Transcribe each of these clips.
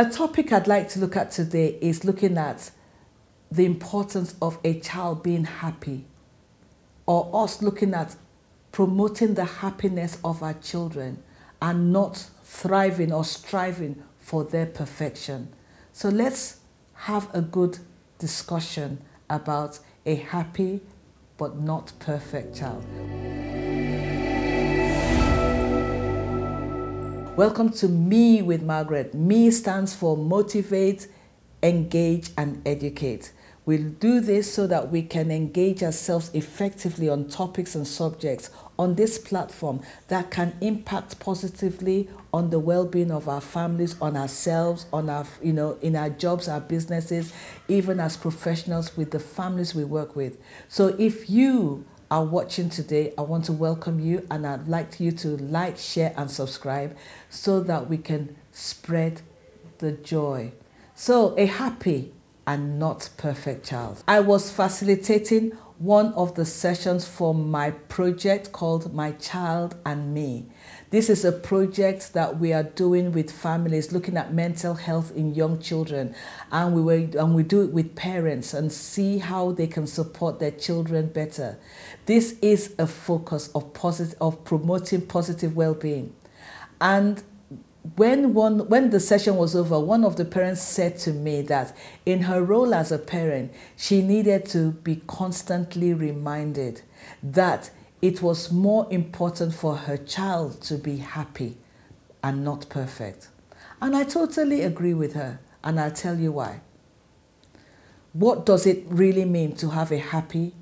A topic I'd like to look at today is looking at the importance of a child being happy, or us looking at promoting the happiness of our children and not thriving or striving for their perfection. So let's have a good discussion about a happy but not perfect child. Welcome to Me with Margaret. Me stands for motivate, engage and educate. We'll do this so that we can engage ourselves effectively on topics and subjects on this platform that can impact positively on the well-being of our families, on ourselves, on our, in our jobs, our businesses, even as professionals with the families we work with. So if you are watching today, I want to welcome you, and I'd like you to like, share and subscribe so that we can spread the joy. So a happy and not perfect child. I was facilitating one of the sessions for my project called My Child and Me. This is a project that we are doing with families, looking at mental health in young children, and we do it with parents and see how they can support their children better. This is a focus of promoting positive well-being. And when the session was over, one of the parents said to me that in her role as a parent, she needed to be constantly reminded that it was more important for her child to be happy and not perfect. And I totally agree with her, and I'll tell you why. What does it really mean to have a happy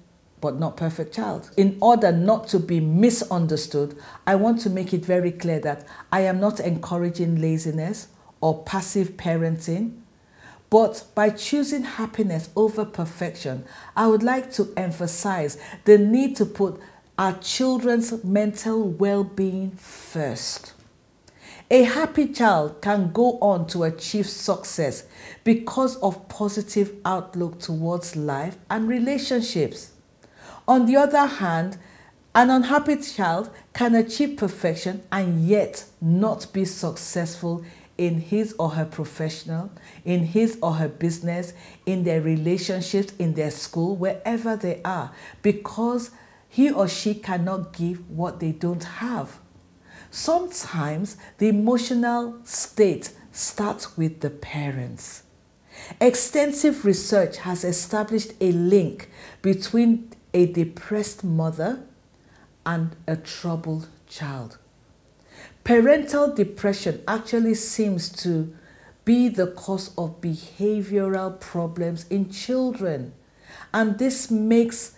but not perfect child? In order not to be misunderstood, I want to make it very clear that I am not encouraging laziness or passive parenting, but by choosing happiness over perfection, I would like to emphasize the need to put our children's mental well-being first. A happy child can go on to achieve success because of positive outlook towards life and relationships. On the other hand, an unhappy child can achieve perfection and yet not be successful in his or her professional, in his or her business, in their relationships, in their school, wherever they are, because he or she cannot give what they don't have. Sometimes the emotional state starts with the parents. Extensive research has established a link between a depressed mother and a troubled child. Parental depression actually seems to be the cause of behavioral problems in children, and this makes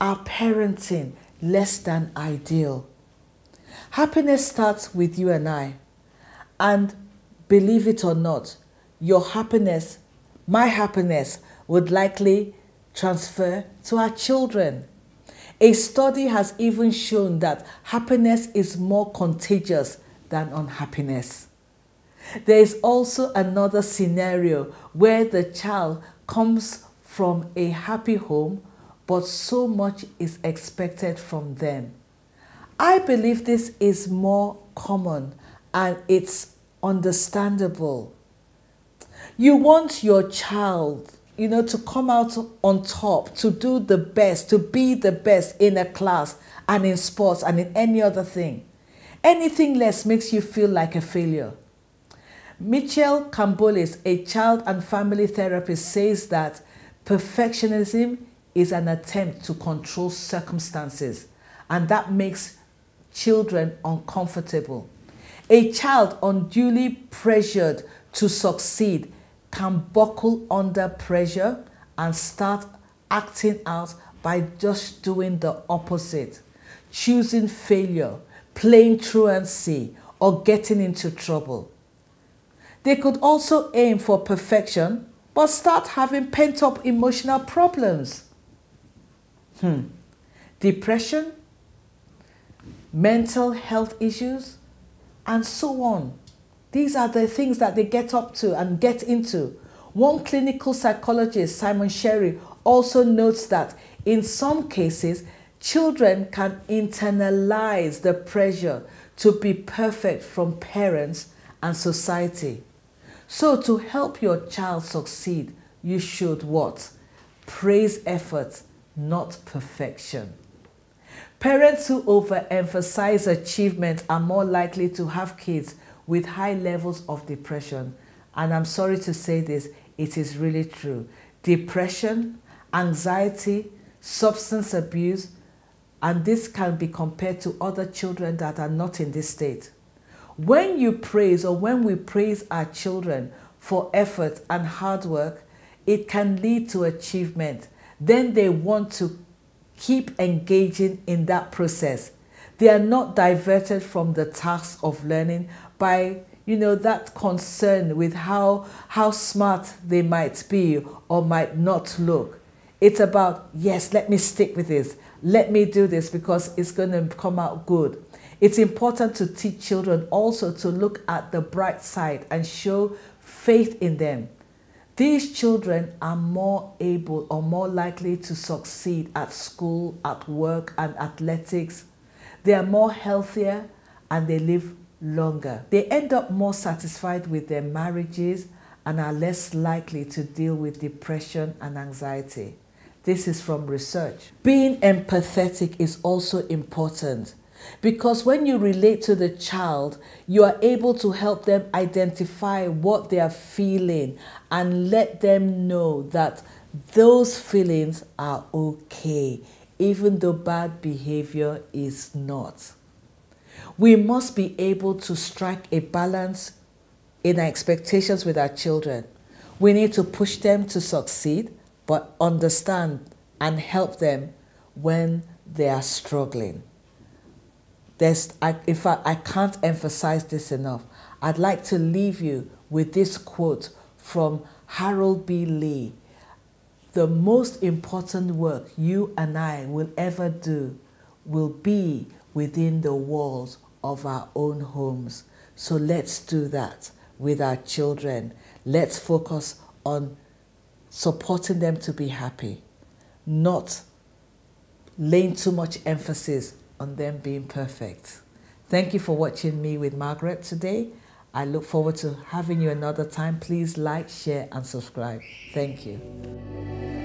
our parenting less than ideal. Happiness starts with you and I, and believe it or not, your happiness, my happiness, would likely transfer to our children. A study has even shown that happiness is more contagious than unhappiness. There is also another scenario where the child comes from a happy home, but so much is expected from them. I believe this is more common, and it's understandable. You want your child to come out on top, to do the best, to be the best in a class and in sports and in any other thing. Anything less makes you feel like a failure. Mitchell Cambolis, a child and family therapist, says that perfectionism is an attempt to control circumstances, and that makes children uncomfortable. A child unduly pressured to succeed can buckle under pressure and start acting out by just doing the opposite, choosing failure, playing truancy, or getting into trouble. They could also aim for perfection, but start having pent-up emotional problems. Depression, mental health issues, and so on. These are the things that they get up to and get into. One clinical psychologist, Simon Sherry, also notes that in some cases, children can internalize the pressure to be perfect from parents and society. So to help your child succeed, you should what? Praise effort, not perfection. Parents who overemphasize achievement are more likely to have kids with high levels of depression. And I'm sorry to say this, it is really true. Depression, anxiety, substance abuse, and this can be compared to other children that are not in this state. When you praise, or when we praise our children for effort and hard work, it can lead to achievement. Then they want to keep engaging in that process. They are not diverted from the task of learning by, you know, that concern with how smart they might be or might not look. It's about, yes, let me stick with this. Let me do this because it's going to come out good. It's important to teach children also to look at the bright side and show faith in them. These children are more able or more likely to succeed at school, at work, and athletics. They are more healthier and they live longer. They end up more satisfied with their marriages and are less likely to deal with depression and anxiety. This is from research. Being empathetic is also important, because when you relate to the child, you are able to help them identify what they are feeling and let them know that those feelings are okay, even though bad behavior is not. We must be able to strike a balance in our expectations with our children. We need to push them to succeed, but understand and help them when they are struggling. In fact, I can't emphasize this enough. I'd like to leave you with this quote from Harold B. Lee. The most important work you and I will ever do will be within the walls of our own homes. So let's do that with our children. Let's focus on supporting them to be happy, not laying too much emphasis on them being perfect. Thank you for watching Me with Margaret today. I look forward to having you another time. Please like, share, and subscribe. Thank you.